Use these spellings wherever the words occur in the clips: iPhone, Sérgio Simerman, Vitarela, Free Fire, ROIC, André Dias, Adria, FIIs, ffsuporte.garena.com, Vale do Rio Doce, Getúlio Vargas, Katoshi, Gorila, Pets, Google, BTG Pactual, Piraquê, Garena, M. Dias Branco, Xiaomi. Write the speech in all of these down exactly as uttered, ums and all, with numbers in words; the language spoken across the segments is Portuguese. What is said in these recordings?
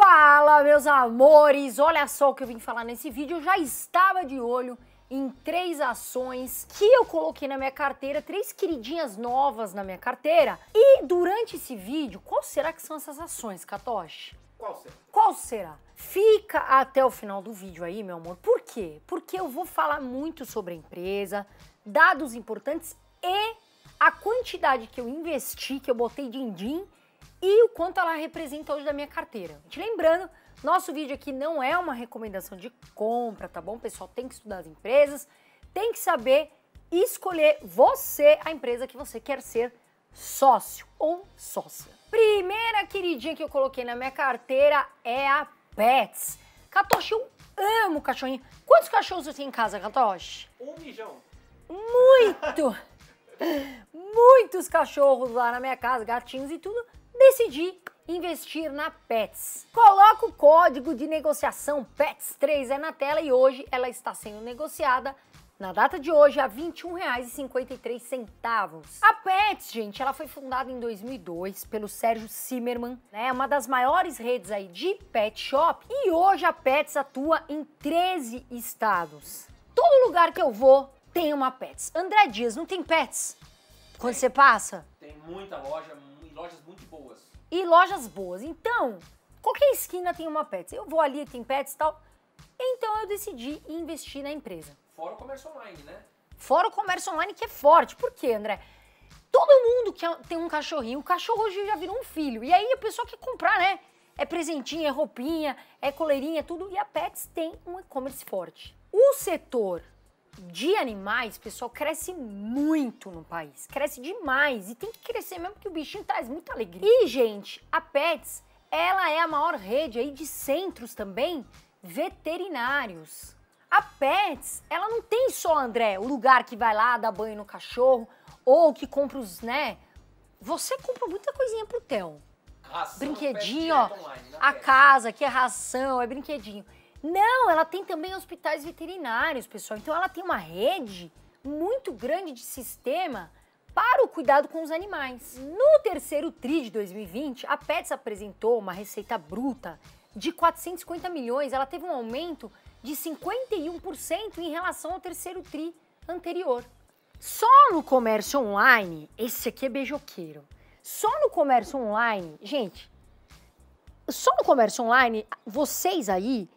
Fala, meus amores! Olha só o que eu vim falar nesse vídeo. Eu já estava de olho em três ações que eu coloquei na minha carteira, três queridinhas novas na minha carteira. E durante esse vídeo, qual será que são essas ações, Katoshi? Qual será? Qual será? Fica até o final do vídeo aí, meu amor. Por quê? Porque eu vou falar muito sobre a empresa, dados importantes e a quantidade que eu investi, que eu botei din-din, e o quanto ela representa hoje da minha carteira. Te lembrando, nosso vídeo aqui não é uma recomendação de compra, tá bom, pessoal? Tem que estudar as empresas, tem que saber escolher você, a empresa que você quer ser sócio ou sócia. Primeira queridinha que eu coloquei na minha carteira é a Pets. Katoshi, eu amo cachorrinho. Quantos cachorros você tem em casa, Katoshi? Um mijão. Muito! Muitos cachorros lá na minha casa, gatinhos e tudo. Decidi investir na Pets. Coloca o código de negociação PETS três é na tela e hoje ela está sendo negociada, na data de hoje, a vinte e um reais e cinquenta e três centavos. A Pets, gente, ela foi fundada em dois mil e dois pelo Sérgio Simerman, né? Uma das maiores redes aí de pet shop, e hoje a Pets atua em treze estados. Todo lugar que eu vou tem uma Pets. André Dias, não tem Pets? Quando tem, você passa? Tem muita loja, lojas muito boas. E lojas boas. Então, qualquer esquina tem uma Pets. Eu vou ali, tem Pets e tal. Então eu decidi investir na empresa. Fora o comércio online, né? Fora o comércio online, que é forte. Por quê, André? Todo mundo que tem um cachorrinho, o cachorro hoje já virou um filho. E aí a pessoa quer comprar, né? É presentinho, é roupinha, é coleirinha, tudo. E a Pets tem um e-commerce forte. O setor de animais, pessoal, cresce muito no país. Cresce demais. E tem que crescer mesmo, porque o bichinho traz muita alegria. E, gente, a Pets, ela é a maior rede aí de centros também veterinários. A Pets, ela não tem só, André, o lugar que vai lá dar banho no cachorro ou que compra os, né? Você compra muita coisinha pro Theo. Ração, brinquedinho, ó. Online, a Pets. Casa, que é ração, é brinquedinho. Não, ela tem também hospitais veterinários, pessoal. Então ela tem uma rede muito grande de sistema para o cuidado com os animais. No terceiro tri de dois mil e vinte, a Pets apresentou uma receita bruta de quatrocentos e cinquenta milhões. Ela teve um aumento de cinquenta e um por cento em relação ao terceiro tri anterior. Só no comércio online, esse aqui é beijoqueiro. Só no comércio online, gente, só no comércio online, vocês aí,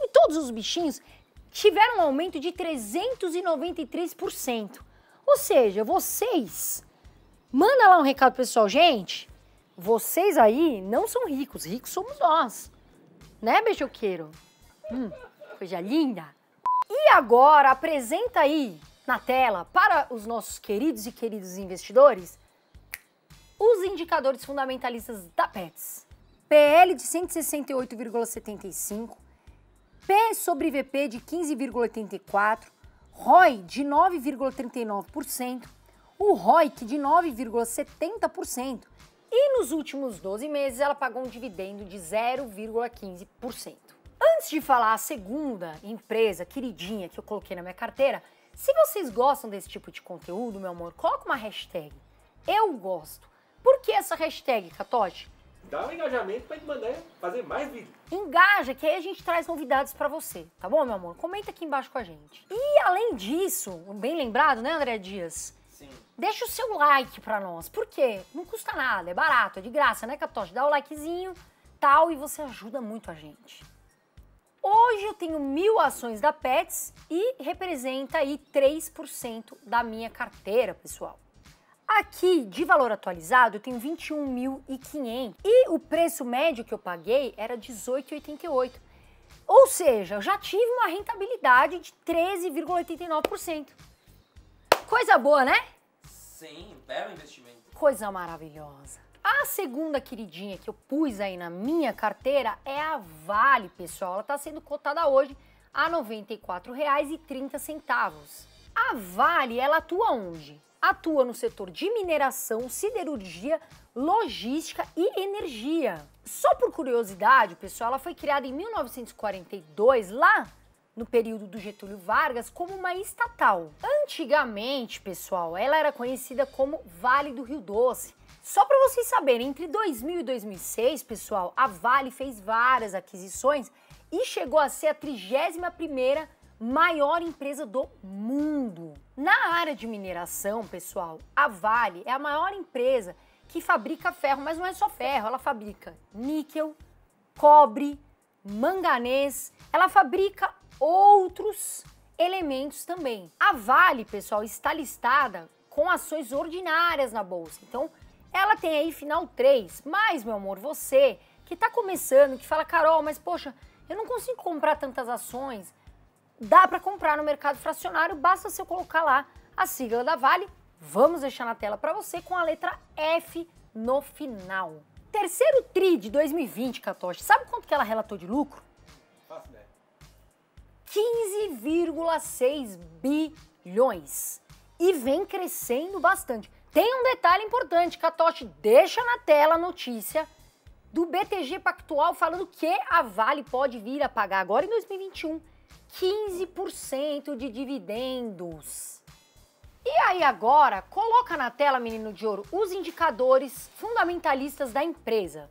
e todos os bichinhos tiveram um aumento de trezentos e noventa e três por cento. Ou seja, vocês, manda lá um recado pessoal, gente, vocês aí não são ricos, ricos somos nós. Né, beijoqueiro? Hum, coisa linda. E agora, apresenta aí na tela, para os nossos queridos e queridos investidores, os indicadores fundamentalistas da Pets. P L de cento e sessenta e oito vírgula setenta e cinco por cento, P sobre V P de quinze vírgula oitenta e quatro por cento, R O I de nove vírgula trinta e nove por cento, o R O I C de nove vírgula setenta por cento e nos últimos doze meses ela pagou um dividendo de zero vírgula quinze por cento. Antes de falar a segunda empresa queridinha que eu coloquei na minha carteira, se vocês gostam desse tipo de conteúdo, meu amor, coloca uma hashtag, eu gosto. Por que essa hashtag, Katoshi? Dá um engajamento pra gente mandar fazer mais vídeos. Engaja, que aí a gente traz novidades pra você, tá bom, meu amor? Comenta aqui embaixo com a gente. E além disso, bem lembrado, né, André Dias? Sim. Deixa o seu like pra nós, porque não custa nada, é barato, é de graça, né, Katoshi? Dá o likezinho, tal, e você ajuda muito a gente. Hoje eu tenho mil ações da Pets e representa aí três por cento da minha carteira, pessoal. Aqui, de valor atualizado, eu tenho vinte e um mil e quinhentos. E o preço médio que eu paguei era dezoito reais e oitenta e oito centavos. Ou seja, eu já tive uma rentabilidade de treze vírgula oitenta e nove por cento. Coisa boa, né? Sim, belo investimento. Coisa maravilhosa. A segunda queridinha que eu pus aí na minha carteira é a Vale, pessoal. Ela está sendo cotada hoje a noventa e quatro reais e trinta centavos. A Vale, ela atua onde? Atua no setor de mineração, siderurgia, logística e energia. Só por curiosidade, pessoal, ela foi criada em mil novecentos e quarenta e dois, lá no período do Getúlio Vargas, como uma estatal. Antigamente, pessoal, ela era conhecida como Vale do Rio Doce. Só para vocês saberem, entre dois mil e dois mil e seis, pessoal, a Vale fez várias aquisições e chegou a ser a trigésima primeira maior empresa do mundo. Na área de mineração, pessoal, a Vale é a maior empresa que fabrica ferro, mas não é só ferro, ela fabrica níquel, cobre, manganês, ela fabrica outros elementos também. A Vale, pessoal, está listada com ações ordinárias na bolsa, então ela tem aí final três, mas, meu amor, você que está começando, que fala, Carol, mas poxa, eu não consigo comprar tantas ações, dá para comprar no mercado fracionário, basta você colocar lá a sigla da Vale, vamos deixar na tela para você com a letra F no final. Terceiro TRI de dois mil e vinte, Katoshi, sabe quanto que ela relatou de lucro? quinze vírgula seis bilhões e vem crescendo bastante. Tem um detalhe importante, Katoshi, deixa na tela a notícia do B T G Pactual falando que a Vale pode vir a pagar agora em dois mil e vinte e um quinze por cento de dividendos. E aí agora, coloca na tela, menino de ouro, os indicadores fundamentalistas da empresa.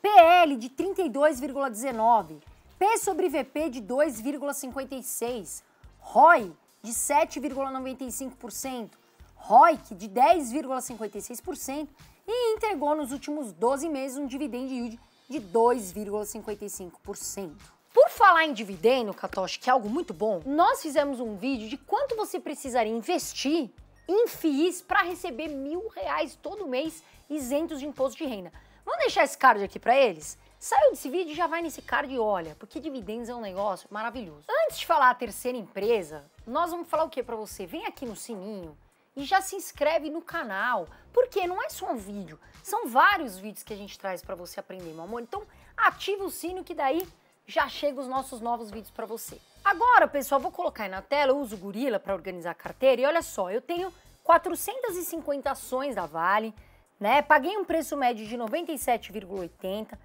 P L de trinta e dois vírgula dezenove, P sobre V P de dois vírgula cinquenta e seis, R O I de sete vírgula noventa e cinco por cento, R O I C de dez vírgula cinquenta e seis por cento e entregou nos últimos doze meses um dividend yield de dois vírgula cinquenta e cinco por cento. Por falar em dividendo, Katoshi, que é algo muito bom, nós fizemos um vídeo de quanto você precisaria investir em F I Is para receber mil reais todo mês isentos de imposto de renda. Vamos deixar esse card aqui para eles? Saiu desse vídeo e já vai nesse card e olha, porque dividendos é um negócio maravilhoso. Antes de falar a terceira empresa, nós vamos falar o que para você? Vem aqui no sininho e já se inscreve no canal, porque não é só um vídeo, são vários vídeos que a gente traz para você aprender, meu amor. Então ativa o sino que daí já chega os nossos novos vídeos para você. Agora, pessoal, vou colocar aí na tela, eu uso o Gorila para organizar a carteira e olha só, eu tenho quatrocentas e cinquenta ações da Vale, né? Paguei um preço médio de noventa e sete vírgula oitenta,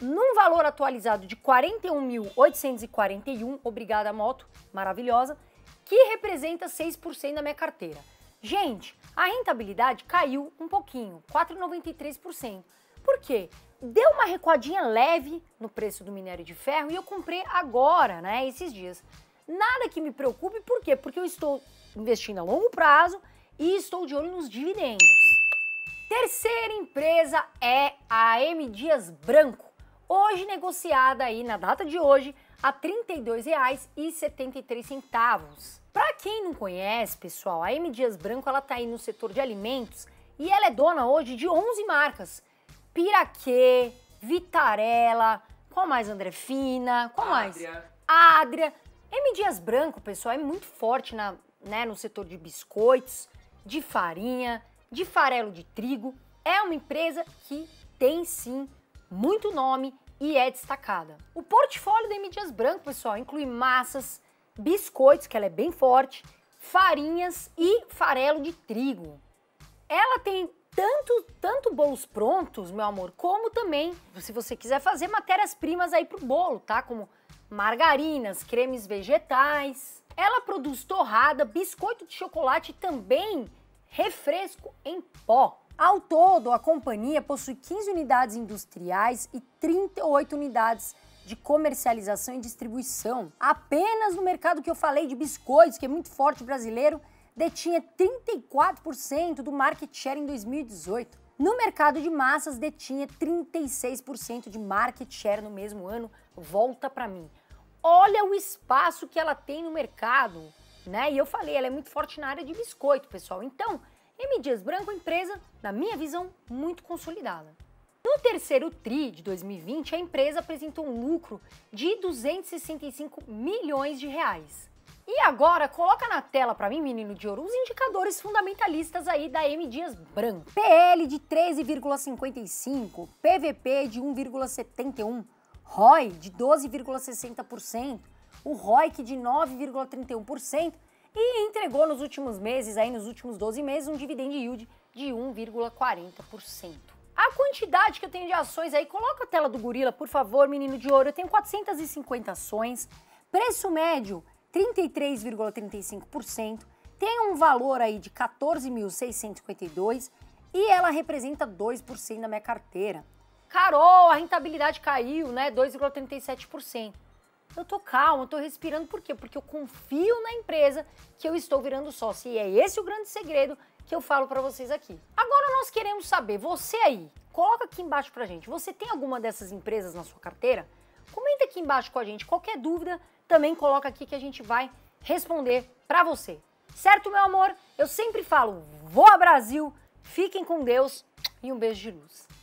num valor atualizado de quarenta e um mil oitocentos e quarenta e um, obrigada moto, maravilhosa, que representa seis por cento da minha carteira. Gente, a rentabilidade caiu um pouquinho, quatro vírgula noventa e três por cento. Por quê? Deu uma recuadinha leve no preço do minério de ferro e eu comprei agora, né, esses dias. Nada que me preocupe, por quê? Porque eu estou investindo a longo prazo e estou de olho nos dividendos. Terceira empresa é a M. Dias Branco, hoje negociada aí na data de hoje a trinta e dois reais e setenta e três centavos. Para quem não conhece, pessoal, a M. Dias Branco ela tá aí no setor de alimentos e ela é dona hoje de onze marcas. Piraquê, Vitarela, qual mais, André? Fina, qual mais? Adria. Adria. M. Dias Branco, pessoal, é muito forte na, né, no setor de biscoitos, de farinha, de farelo de trigo. É uma empresa que tem, sim, muito nome e é destacada. O portfólio da M. Dias Branco, pessoal, inclui massas, biscoitos, que ela é bem forte, farinhas e farelo de trigo. Ela tem Tanto, tanto bolos prontos, meu amor, como também, se você quiser fazer matérias-primas aí pro bolo, tá? Como margarinas, cremes vegetais. Ela produz torrada, biscoito de chocolate e também refresco em pó. Ao todo, a companhia possui quinze unidades industriais e trinta e oito unidades de comercialização e distribuição. Apenas no mercado que eu falei de biscoitos, que é muito forte brasileiro, detinha trinta e quatro por cento do market share em dois mil e dezoito. No mercado de massas, detinha trinta e seis por cento de market share no mesmo ano. Volta pra mim. Olha o espaço que ela tem no mercado, né? E eu falei, ela é muito forte na área de biscoito, pessoal. Então, M. Dias Branco, empresa, na minha visão, muito consolidada. No terceiro TRI de dois mil e vinte, a empresa apresentou um lucro de duzentos e sessenta e cinco milhões de reais. E agora, coloca na tela para mim, menino de ouro, os indicadores fundamentalistas aí da M. Dias Branco. P L de treze vírgula cinquenta e cinco, P V P de um vírgula setenta e um, R O I de doze vírgula sessenta por cento, o R O I C de nove vírgula trinta e um por cento e entregou nos últimos meses, aí nos últimos doze meses, um dividend yield de um vírgula quarenta por cento. A quantidade que eu tenho de ações aí, coloca a tela do Gorila, por favor, menino de ouro, eu tenho quatrocentas e cinquenta ações, preço médio trinta e três vírgula trinta e cinco por cento, tem um valor aí de quatorze mil seiscentos e cinquenta e dois e ela representa dois por cento da minha carteira. Carol, a rentabilidade caiu, né? dois vírgula trinta e sete por cento. Eu tô calma, eu tô respirando, por quê? Porque eu confio na empresa que eu estou virando sócio. E é esse o grande segredo que eu falo pra vocês aqui. Agora nós queremos saber, você aí, coloca aqui embaixo pra gente, você tem alguma dessas empresas na sua carteira? Comenta aqui embaixo com a gente, qualquer dúvida também coloca aqui que a gente vai responder pra você. Certo, meu amor? Eu sempre falo, voa Brasil, fiquem com Deus e um beijo de luz.